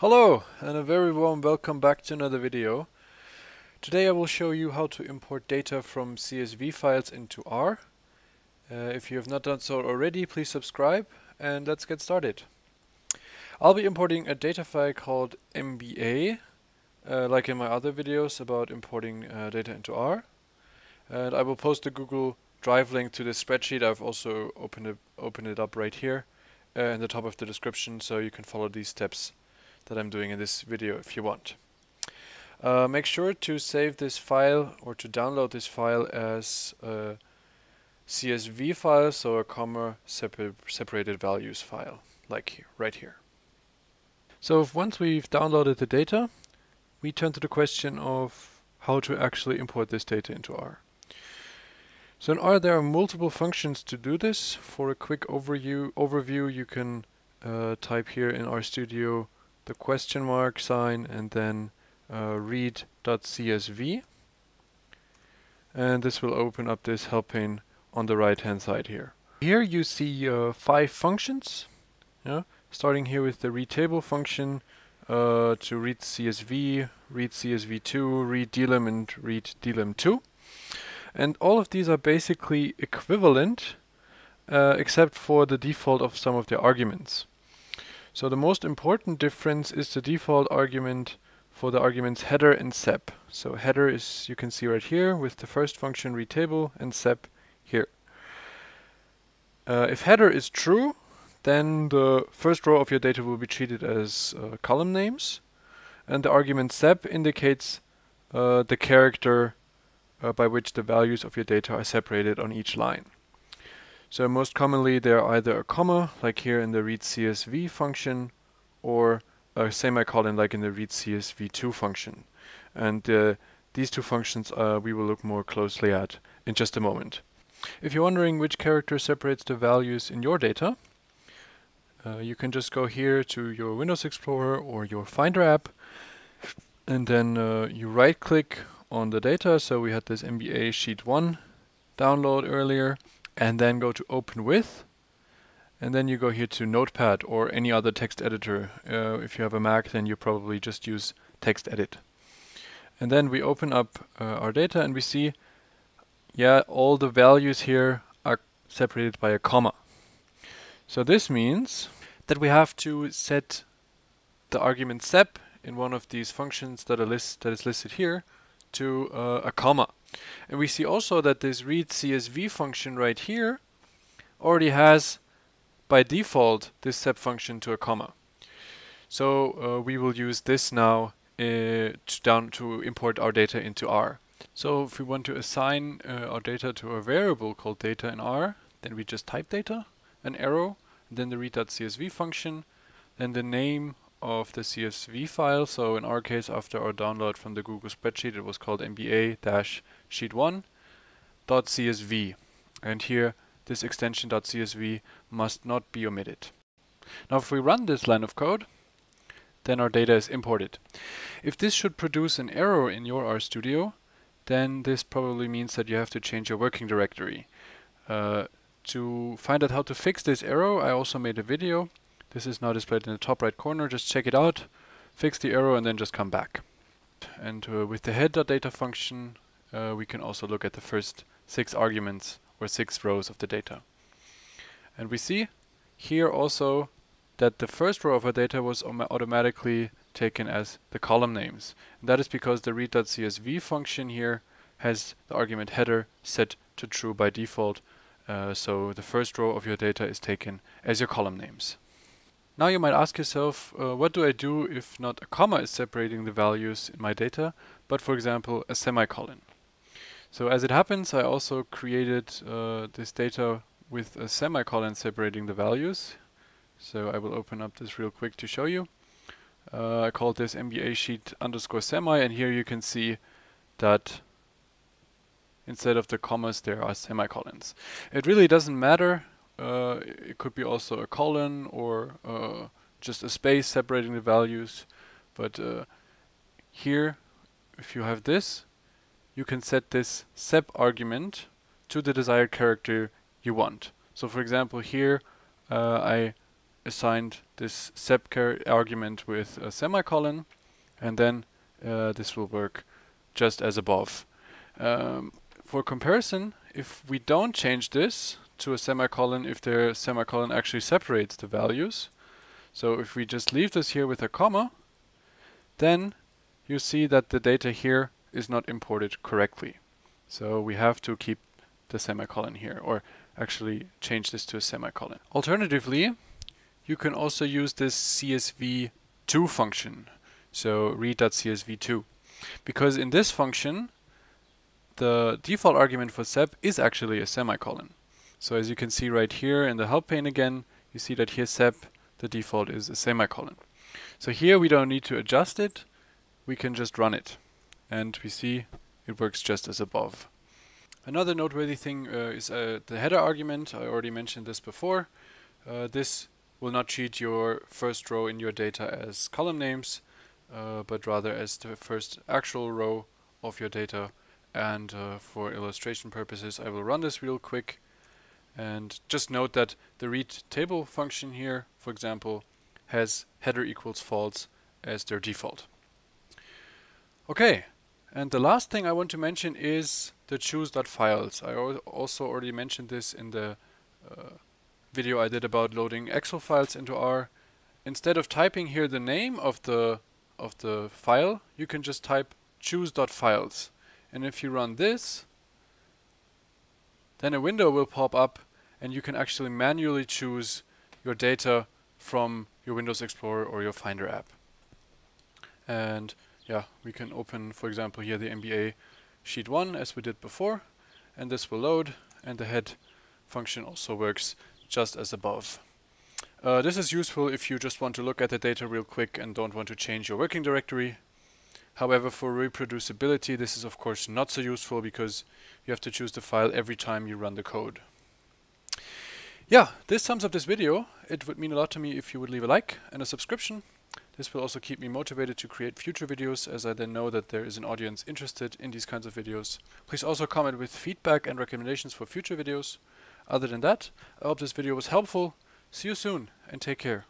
Hello and a very warm welcome back to another video. Today I will show you how to import data from CSV files into R. If you have not done so already, please subscribe and let's get started. I'll be importing a data file called MBA, like in my other videos about importing data into R. And I will post the Google Drive link to this spreadsheet. I've also opened it up right here in the top of the description, so you can follow these steps that I'm doing in this video if you want. Make sure to save this file or to download this file as a CSV file, so a comma separated values file, like here, right here. So once we've downloaded the data, we turn to the question of how to actually import this data into R. So in R there are multiple functions to do this. For a quick overview you can type here in RStudio the question mark sign and then read.csv, and this will open up this help pane on the right hand side here. Here you see 5 functions, starting here with the read table function to read CSV, read CSV2, read delim and read delim2. And all of these are basically equivalent except for the default of some of the arguments. So the most important difference is the default argument for the arguments header and sep. So header is, you can see right here, with the first function read table and sep here. If header is true, then the first row of your data will be treated as column names, and the argument sep indicates the character by which the values of your data are separated on each line. So most commonly they are either a comma, like here in the read CSV function, or a semicolon, like in the read CSV2 function. And these two functions we will look more closely at in just a moment. If you're wondering which character separates the values in your data, you can just go here to your Windows Explorer or your Finder app, and then you right click on the data. So we had this MBA sheet 1 download earlier, and then go to open with, and then you go here to Notepad or any other text editor. If you have a Mac, then you probably just use TextEdit. And then we open up our data and we see, yeah, all the values here are separated by a comma. So this means that we have to set the argument sep in one of these functions that is listed here to a comma. And we see also that this read CSV function right here already has by default this sep function to a comma. So we will use this now to import our data into R. So if we want to assign our data to a variable called data in R, then we just type data, an arrow, and then the read.csv function, then the name of the CSV file. So in our case, after our download from the Google spreadsheet, it was called MBA-sheet1.csv, and here this extension .csv must not be omitted. Now if we run this line of code, then our data is imported. If this should produce an error in your RStudio, then this probably means that you have to change your working directory. To find out how to fix this error, I also made a video. This is now displayed in the top right corner. Just check it out, fix the error, and then just come back. And with the head.data function, we can also look at the first 6 arguments or 6 rows of the data. And we see here also that the first row of our data was automatically taken as the column names. And that is because the read.csv function here has the argument header set to true by default. So the first row of your data is taken as your column names. Now you might ask yourself, what do I do if not a comma is separating the values in my data, but for example a semicolon? So as it happens, I also created this data with a semicolon separating the values. So I will open up this real quick to show you. I called this MBA sheet underscore semi, and here you can see that instead of the commas there are semicolons. It really doesn't matter. It could be also a colon or just a space separating the values, but here, if you have this, you can set this sep argument to the desired character you want. So for example here I assigned this sepchar argument with a semicolon, and then this will work just as above. For comparison, if we don't change this to a semicolon, if the semicolon actually separates the values, so if we just leave this here with a comma, then you see that the data here is not imported correctly. So we have to keep the semicolon here, or actually change this to a semicolon. Alternatively, you can also use this csv2 function, so read.csv2, because in this function the default argument for sep is actually a semicolon. So as you can see right here in the help pane again, you see that here sep, the default is a semicolon. So here we don't need to adjust it, we can just run it, and we see it works just as above. Another noteworthy thing is the header argument. I already mentioned this before. This will not treat your first row in your data as column names, but rather as the first actual row of your data. And for illustration purposes, I will run this real quick. And just note that the read table function here, for example, has header equals false as their default. Okay, and the last thing I want to mention is the choose.files. I also already mentioned this in the video I did about loading Excel files into R. Instead of typing here the name of the file, you can just type choose.files. And if you run this, then a window will pop up and you can actually manually choose your data from your Windows Explorer or your Finder app. And yeah, we can open, for example, here the MBA sheet 1 as we did before, and this will load, and the head function also works just as above. This is useful if you just want to look at the data real quick and don't want to change your working directory. However, for reproducibility, this is of course not so useful because you have to choose the file every time you run the code. Yeah, this sums up this video. It would mean a lot to me if you would leave a like and a subscription. This will also keep me motivated to create future videos, as I then know that there is an audience interested in these kinds of videos. Please also comment with feedback and recommendations for future videos. Other than that, I hope this video was helpful. See you soon and take care.